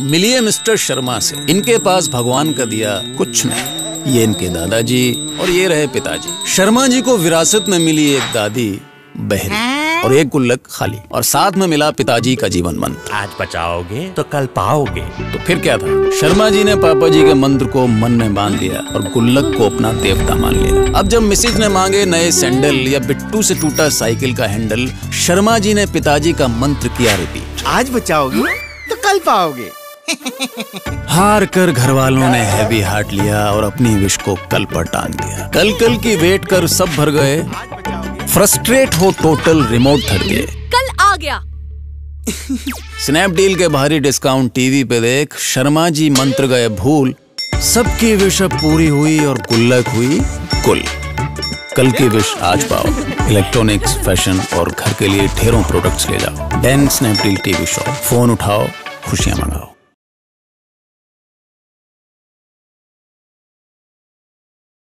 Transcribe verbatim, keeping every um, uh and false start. मिलिए मिस्टर शर्मा से। इनके पास भगवान का दिया कुछ नहीं। ये इनके दादाजी और ये रहे पिताजी। शर्मा जी को विरासत में मिली एक दादी बहन और एक गुल्लक खाली, और साथ में मिला पिताजी का जीवन मंत्र। आज बचाओगे तो कल पाओगे। तो फिर क्या था, शर्मा जी ने पापा जी के मंत्र को मन में बांध लिया और गुल्लक को अपना देवता मान लिया। अब जब मिसेज ने मांगे नए सैंडल या बिट्टू से टूटा साइकिल का हैंडल, शर्मा जी ने पिताजी का मंत्र किया रिपीट। आज बचाओगे तो कल पाओगे। हार कर घर वालों ने हैवी हार्ट लिया और अपनी विश को कल पर टांग दिया। कल कल की वेट कर सब भर गए, फ्रस्ट्रेट हो टोटल रिमोट थक गए। कल आ गया। स्नैपडील के भारी डिस्काउंट टीवी पे देख शर्मा जी मंत्र गए भूल। सबकी विश अब पूरी हुई और गुल्लक हुई कुल। कल की विश आज पाओ। इलेक्ट्रॉनिक्स, फैशन और घर के लिए ढेरों प्रोडक्ट्स ले जाओ। Dane Snapdeal TV shop. Phone उठाओ, खुशियां मनाओ।